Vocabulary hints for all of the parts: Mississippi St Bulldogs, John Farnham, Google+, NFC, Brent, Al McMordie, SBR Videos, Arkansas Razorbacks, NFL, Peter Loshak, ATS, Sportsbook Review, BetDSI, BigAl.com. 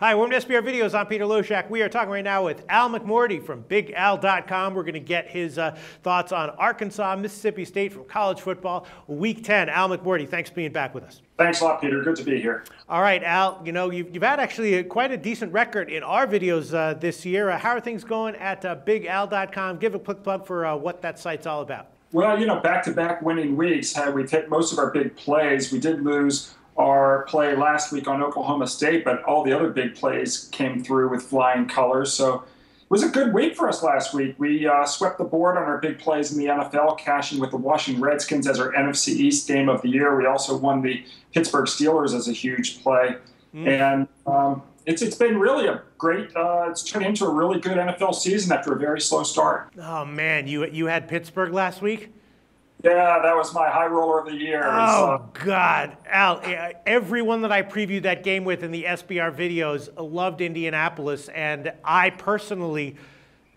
Hi, welcome to SBR Videos. I'm Peter Loshak. We are talking right now with Al McMordie from BigAl.com. We're going to get his thoughts on Arkansas, Mississippi State from college football, Week 10. Al McMordie, thanks for being back with us. Thanks a lot, Peter. Good to be here. All right, Al, you know, you've had actually quite a decent record in our videos this year. How are things going at BigAl.com? Give a quick plug for what that site's all about. Well, you know, back-to-back winning weeks, had we hit most of our big plays, we did lose our play last week on Oklahoma State, but all the other big plays came through with flying colors. So it was a good week for us last week. We swept the board on our big plays in the NFL, cashing with the Washington Redskins as our NFC East game of the year. We also won the Pittsburgh Steelers as a huge play. And it's been really a great, it's turned into a really good NFL season after a very slow start. Oh, man, you had Pittsburgh last week? Yeah, that was my high roller of the year. Oh, God. Al, everyone that I previewed that game with in the SBR videos loved Indianapolis, and I personally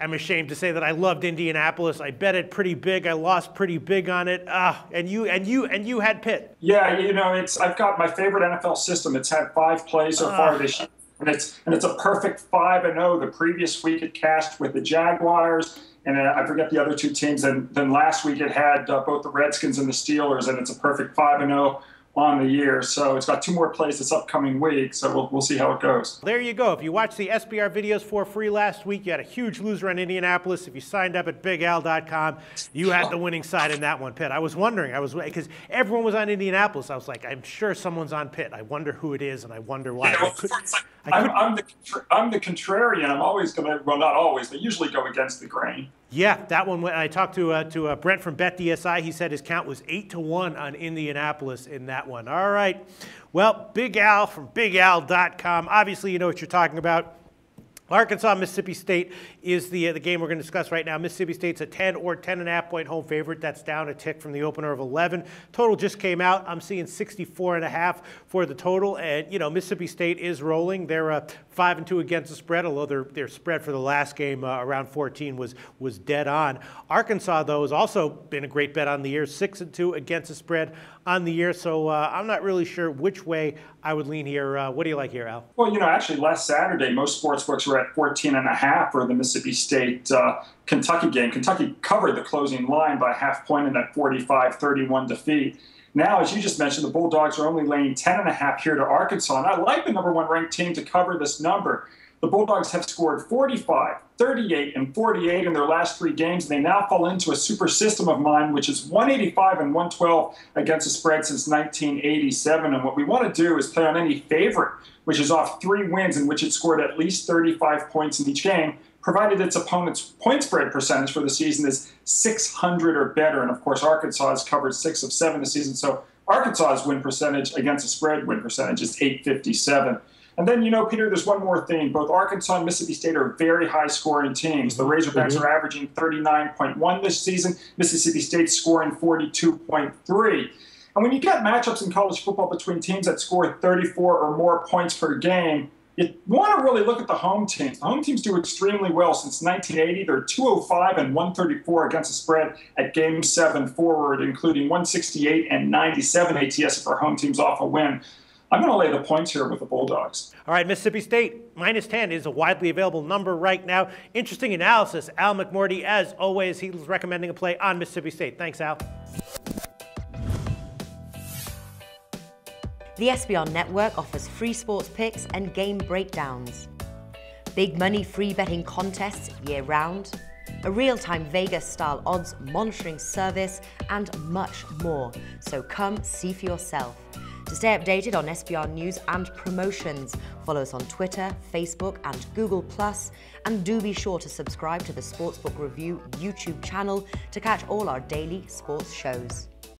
am ashamed to say that I loved Indianapolis. I bet it pretty big. I lost pretty big on it. And you had Pitt. Yeah, you know, I've got my favorite NFL system. It's had 5 plays so far this year, and it's a perfect 5-0. The previous week it cashed with the Jaguars, and I forget the other 2 teams. And then last week it had both the Redskins and the Steelers, and it's a perfect 5-0 on the year. So it's got 2 more plays this upcoming week, so we'll see how it goes. There you go. If you watched the SBR videos for free last week, you had a huge loser on Indianapolis. If you signed up at BigAl.com, you had the winning side in that one, Pitt. I was wondering, because everyone was on Indianapolis. I was like, I'm sure someone's on Pitt. I wonder who it is, and I wonder why. Yeah, well, I'm the contrarian. I'm always going to, well, not always, but usually go against the grain. Yeah, that one. I talked to Brent from BetDSI. He said his count was 8-1 on Indianapolis in that one. All right. Well, Big Al from BigAl.com. Obviously, you know what you're talking about. Arkansas, Mississippi State is the game we're going to discuss right now. Mississippi State's a 10 or 10.5 point home favorite. That's down a tick from the opener of 11. Total just came out. I'm seeing 64.5 for the total. And, you know, Mississippi State is rolling. They're 5-2 against the spread, although their spread for the last game around 14 was dead on. Arkansas, though, has also been a great bet on the year, 6-2 against the spread on the year. So I'm not really sure which way I would lean here. What do you like here, Al? Well, you know, actually last Saturday, most sportsbooks were at 14.5 for the Mississippi State Kentucky game. Kentucky covered the closing line by ½ point in that 45-31 defeat. Now, as you just mentioned, the Bulldogs are only laying 10.5 here to Arkansas, and I like the #1 ranked team to cover this number. The Bulldogs have scored 45, 38, and 48 in their last 3 games, and they now fall into a super system of mine, which is 185 and 112 against the spread since 1987. And what we want to do is play on any favorite, which is off 3 wins in which it scored at least 35 points in each game, provided its opponent's point spread percentage for the season is 600 or better. And, of course, Arkansas has covered 6 of 7 this season, so Arkansas's win percentage against the spread win percentage is 857. And then, you know, Peter, there's one more thing. Both Arkansas and Mississippi State are very high-scoring teams. The Razorbacks are averaging 39.1 this season. Mississippi State's scoring 42.3. And when you get matchups in college football between teams that score 34 or more points per game, you want to really look at the home teams. The home teams do extremely well since 1980. They're 205 and 134 against the spread at Game 7 forward, including 168 and 97 ATS for home teams off a win. I'm going to lay the points here with the Bulldogs. All right, Mississippi State, -10 is a widely available number right now. Interesting analysis. Al McMordie, as always, he's recommending a play on Mississippi State. Thanks, Al. The SBR Network offers free sports picks and game breakdowns, big money free betting contests year-round, a real-time Vegas-style odds monitoring service, and much more. So come see for yourself. To stay updated on SBR news and promotions, follow us on Twitter, Facebook, and Google+, and do be sure to subscribe to the Sportsbook Review YouTube channel to catch all our daily sports shows.